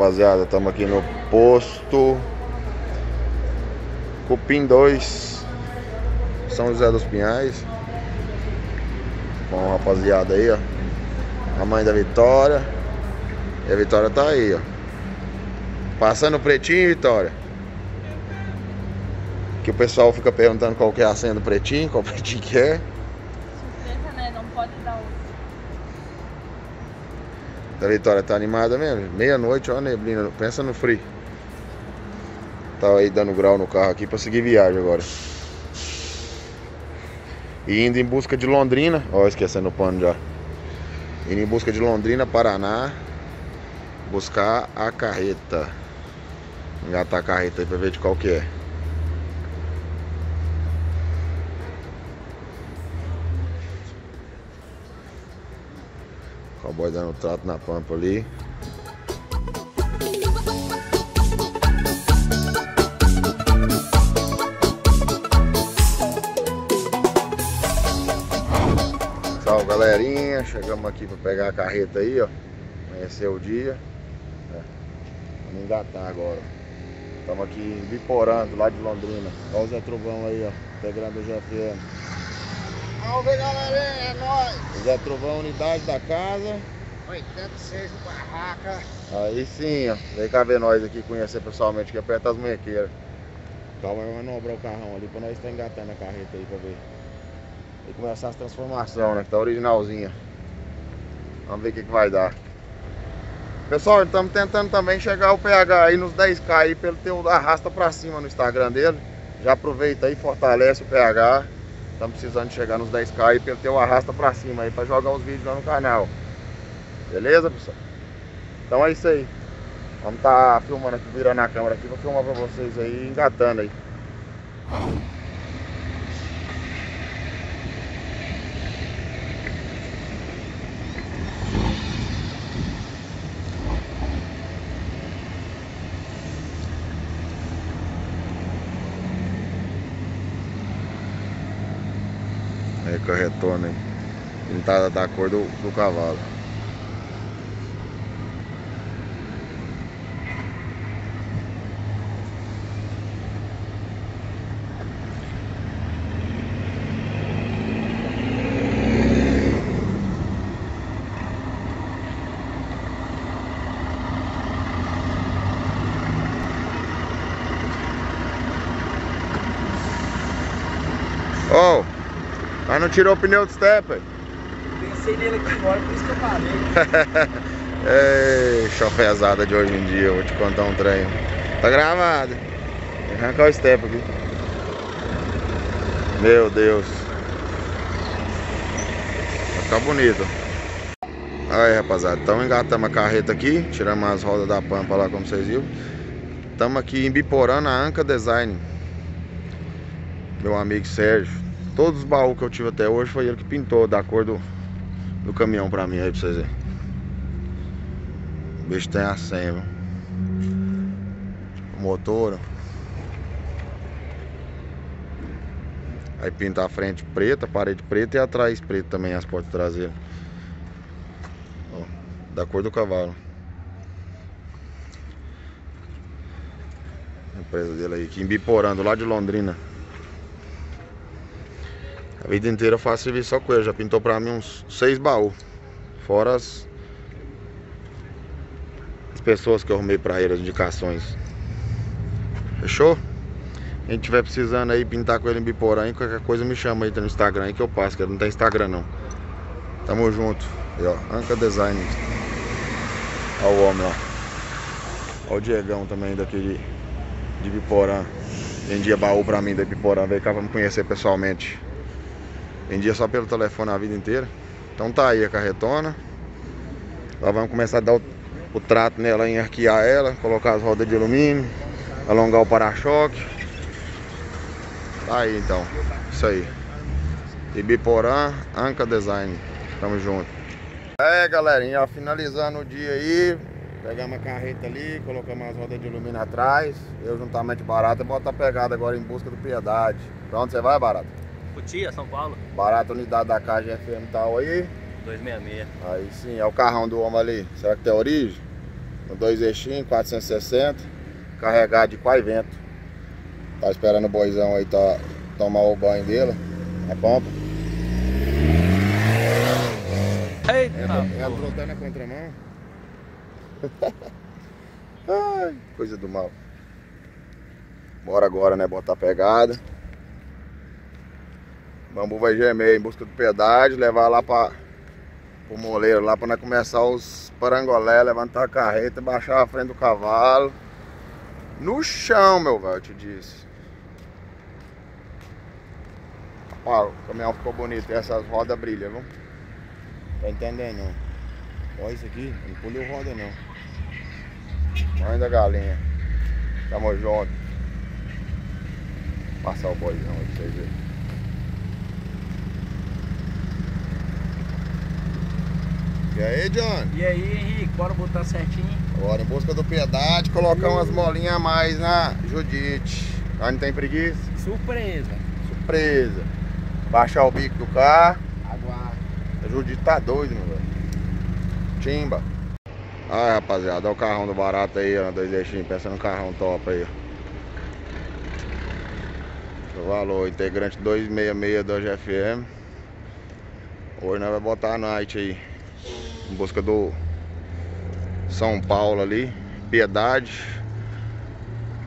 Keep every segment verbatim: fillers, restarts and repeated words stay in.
rapaziada. Estamos aqui no posto Cupim dois, São José dos Pinhais. Com a rapaziada aí, ó. A mãe da Vitória. E a Vitória tá aí, ó. Passando o pretinho, Vitória. Que o pessoal fica perguntando qual que é a senha do pretinho, qual pretinho que é. Surpresa, né? Não pode dar outro. A Vitória tá animada mesmo. Meia-noite, ó, a neblina. Pensa no frio. Tá aí dando grau no carro aqui pra seguir viagem agora. E indo em busca de Londrina. Ó, esquecendo o pano já. Indo em busca de Londrina, Paraná. Buscar a carreta. Engatar a carreta aí pra ver de qual que é. O boy dando um trato na pampa ali. Salve, galerinha, chegamos aqui para pegar a carreta aí, ó. Amanheceu o dia. É. Vamos engatar agora. Estamos aqui em Biporã, do lado de Londrina. Olha o Zé Trovão aí, ó. Pegando o G F M. Salve, galerinha, é nóis! Zé Trovão, unidade da casa. oitenta e seis barraca. Aí sim, ó. Vem cá ver nós aqui, conhecer pessoalmente, que aperta as munhequeiras. Calma, vai manobrar o carrão ali, pra nós estar engatando a carreta aí pra ver. E começar as transformações, né? Que tá originalzinha. Vamos ver o que, que vai dar. Pessoal, estamos tentando também chegar o P H aí nos dez K aí, pelo teu arrasta pra cima no Instagram dele. Já aproveita aí, fortalece o P H. Estamos precisando chegar nos dez K e pelo teu arrasta pra cima aí pra jogar os vídeos lá no canal. Beleza, pessoal? Então é isso aí. Vamos tá filmando aqui, virando a câmera aqui. Vou filmar pra vocês aí, engatando aí. Retorno aí, pintada da cor do, do cavalo. Oh! Mas não tirou o pneu do stepper. Pensei nele aqui fora, por isso que eu parei. Ei, chofezada de hoje em dia, eu vou te contar um trem. Tá gravado. Vou arrancar o stepper aqui. Meu Deus. Vai ficar bonito. Aí, rapaziada, então engatamos a carreta aqui. Tiramos as rodas da pampa lá, como vocês viram. Estamos aqui em Biporã, na Anca Design. Meu amigo Sérgio. Todos os baús que eu tive até hoje foi ele que pintou da cor do, do caminhão pra mim aí, pra vocês verem. O bicho tem a senha, viu? O motor, ó. Aí pinta a frente preta, a parede preta e atrás preto também, as portas traseiras. Ó, da cor do cavalo. A empresa dele aí, aqui em Biporã, lá de Londrina. A vida inteira eu faço serviço só com ele. Já pintou pra mim uns seis baús. Fora as, as pessoas que eu arrumei pra ele, as indicações. Fechou? Quem tiver precisando aí pintar com ele em Biporã, aí qualquer coisa me chama aí, tá no Instagram aí que eu passo, que ele não tem Instagram não. Tamo junto. Aí, ó, Anca Design. Olha o homem lá. Olha o Diegão também daqui de, de Biporã. Vendia baú pra mim da Biporã. Veio cá pra me conhecer pessoalmente. Vendia só pelo telefone a vida inteira. Então tá aí a carretona. Lá vamos começar a dar o, o trato nela, em arquear ela, colocar as rodas de alumínio, alongar o para-choque. Tá aí então, isso aí. Ibiporã, Anca Design. Tamo junto. É, galerinha, ó, finalizando o dia aí. Pegamos a carreta ali, colocamos as rodas de alumínio atrás. Eu juntamente Barata, botar a pegada agora em busca do Piedade. Pra onde você vai, Barata? Cotia, São Paulo. Barata, unidade da Caixa F M tal aí. dois seis seis. Aí sim, é o carrão do homem ali. Será que tem origem? com dois eixinhos, quatrocentos e sessenta, carregado de quai vento. Tá esperando o boizão aí tá, tomar o banho dele, a pompa. Eita! É voltar na contramão. Ai, coisa do mal. Bora agora, né? Botar a pegada. O bambu vai gemer em busca do Piedade, levar lá para o moleiro, lá para nós começar os parangolé, levantar a carreta, baixar a frente do cavalo. No chão, meu velho, eu te disse. Ó, o caminhão ficou bonito, essas rodas brilham, viu? Tá entendendo, não? Olha isso aqui, não pulou roda, não. Olha da galinha. Tamo junto. Vou passar o boizão aí pra vocês verem. E aí, John? E aí, Henrique? Bora botar certinho? Bora, em busca do Piedade, colocar uhum. umas bolinhas a mais na Judite. Aí não tem preguiça? Surpresa! Surpresa! Baixar o bico do carro. Aguarda. A Judite tá doido, meu velho. Timba. Ai, rapaziada, olha o carrão do barato aí, ó. Dois eixinhos, pensa num carrão top aí, ó. O valor, integrante dois seis seis da G F M. Hoje nós vamos botar a night aí. Em busca do São Paulo ali, Piedade.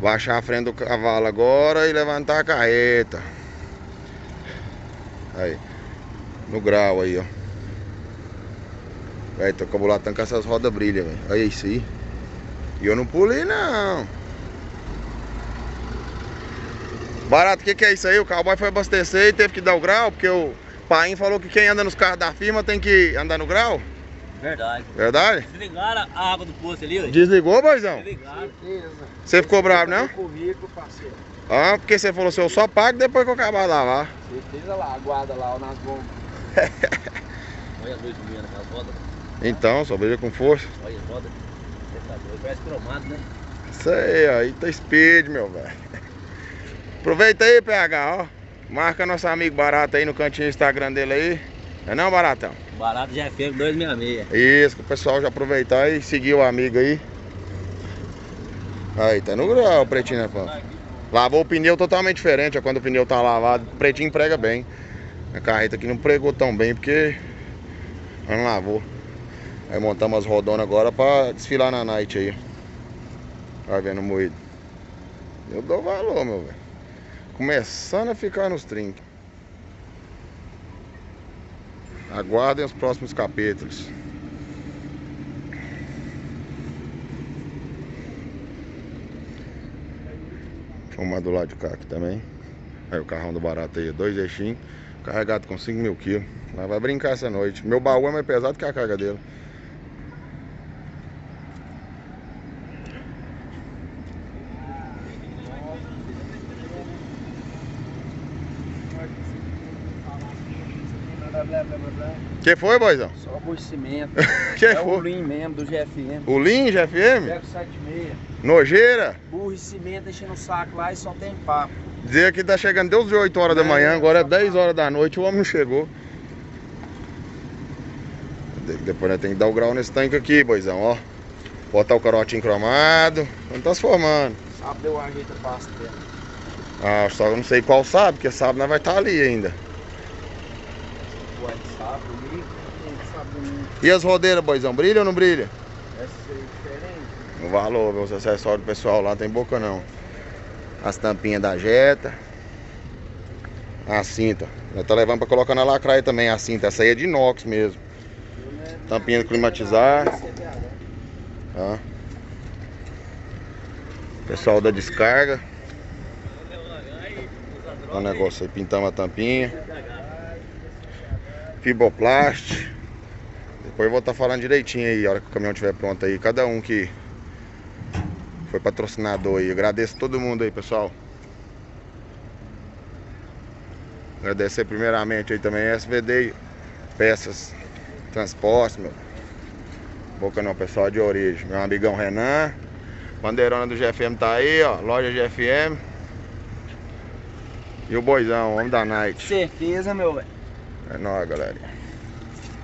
Baixar a frente do cavalo agora e levantar a carreta. Aí, no grau aí, ó. Véi, tô cabulatando com essas rodas brilham, velho. Olha isso aí. E eu não pulei, não. Barato, o que que é isso aí? O cowboy foi abastecer e teve que dar o grau, porque o Paim falou que quem anda nos carros da firma tem que andar no grau. Verdade. Verdade? Desligaram a água do poço ali, ó. Desligou, boizão? Desligaram. Você ficou bravo, não? Comigo, parceiro. Ah, porque você falou assim, eu só pago depois que eu acabar de lavar. Certeza lá, aguarda lá, ó, nas bombas. Olha as luzes minhas naquelas rodas. Então, só veja com força. Olha as rodas. Parece cromado, né? Isso aí, ó. Aí tá speed, meu velho. Aproveita aí, P H, ó. Marca nosso amigo Barata aí no cantinho do Instagram dele aí. É não, Baratão? Barato G F M dois seis seis. Isso, que o pessoal já aproveitar e seguir o amigo aí. Aí, tá no grau, pretinho, né? Lavou o pneu totalmente diferente, ó, quando o pneu tá lavado, o pretinho prega bem. A carreta aqui não pregou tão bem, porque não lavou. Aí montamos as rodonas agora pra desfilar na night aí. Vai vendo moído. Eu dou valor, meu velho. Começando a ficar nos trinques. Aguardem os próximos capítulos. Fumar do lado de cá aqui também. Aí o carrão do barato aí, dois eixinhos. Carregado com cinco mil quilos. Mas vai brincar essa noite. Meu baú é mais pesado que a carga dele. Que foi, boizão? Só o cimento. Que é foi? O Lean mesmo, do G F M. O Lean, G F M? zero sete seis. Nojeira? Burro e cimento enchendo o saco lá e só tem papo. Dizer que tá chegando desde de oito horas da manhã, agora é dez horas da noite, o homem não chegou. Depois nós temos que dar o grau nesse tanque aqui, boizão, ó. Botar o carotinho cromado. Não tá se formando. Sábado deu uma ajeita pasta dentro. Ah, só eu não sei qual sábado, porque sábado nós vai estar tá ali ainda. E as rodeiras, boizão, brilha ou não brilha? Essa é diferente. O valor, os acessórios do pessoal lá tem boca não. As tampinhas da Jetta. A cinta. Já tá levando pra colocar na lacraia também a cinta. Essa aí é de inox mesmo. Tampinha do climatizar. Tá. Pessoal da descarga. O negócio aí, pintamos a tampinha. Fiboplast. Depois eu vou estar falando direitinho aí, a hora que o caminhão estiver pronto aí. Cada um que foi patrocinador aí. Agradeço todo mundo aí, pessoal. Agradecer primeiramente aí também S V D, Peças, Transportes, meu. Boca não, pessoal de origem. Meu amigão Renan. Bandeirona do G F M tá aí, ó. Loja G F M. E o boizão, homem da night. Certeza, meu velho. É nóis, galera.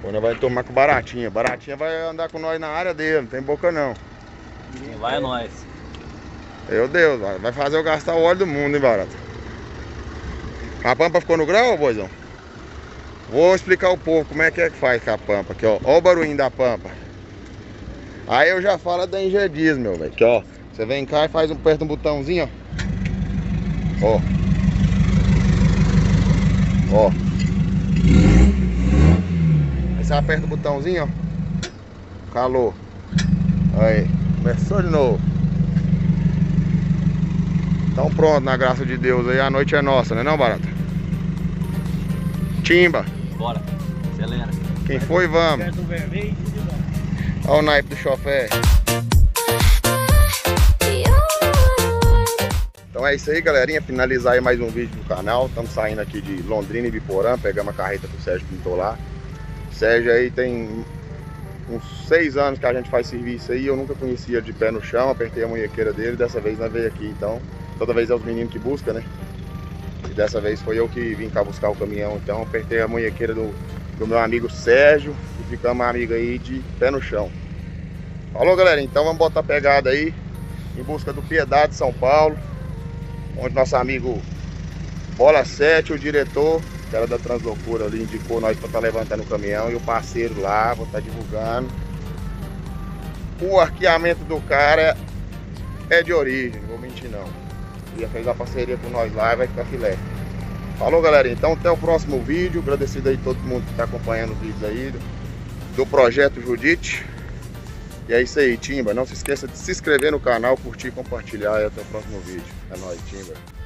Pô, nós vai tomar com baratinha. Baratinha vai andar com nós na área dele, não tem boca não. Quem vai é nós. Meu Deus, mano. Vai fazer eu gastar o óleo do mundo, hein, barato? A pampa ficou no grau, boizão? Vou explicar o povo como é que é que faz com a pampa aqui, ó. Ó o barulhinho da pampa. Aí eu já falo da engendiz, meu velho. Aqui, ó. Você vem cá e faz um, aperta um botãozinho, ó. Ó. Ó. Aí você aperta o botãozinho, ó. Calor. Aí. Começou de novo. Então pronto, na graça de Deus aí. A noite é nossa, né não, Barata? Timba. Bora. Acelera. Quem foi, vamos. Olha o naipe do chofé. Então é isso aí, galerinha. Finalizar aí mais um vídeo do canal. Estamos saindo aqui de Londrina e Ibiporã. Pegamos a carreta que o Sérgio pintou lá. O Sérgio aí tem uns seis anos que a gente faz serviço aí. Eu nunca conhecia de pé no chão. Apertei a munhequeira dele. Dessa vez não veio aqui, então. Toda vez é os meninos que buscam, né? E dessa vez foi eu que vim cá buscar o caminhão, então apertei a munhequeira do, do meu amigo Sérgio e ficamos amigos aí de pé no chão. Falou, galera, então vamos botar a pegada aí em busca do Piedade, São Paulo, onde nosso amigo Bola Sete, o diretor, que era da Translocura ali, indicou nós para estar tá levantando o caminhão e o parceiro lá, vou estar tá divulgando. O arqueamento do cara é de origem, não vou mentir não. Já fez a parceria com nós lá e vai ficar filé. Falou, galera, então até o próximo vídeo. Agradecido aí todo mundo que está acompanhando os vídeos aí do projeto Judite. E é isso aí, timba. Não se esqueça de se inscrever no canal, curtir, compartilhar. E até o próximo vídeo. É nóis, timba.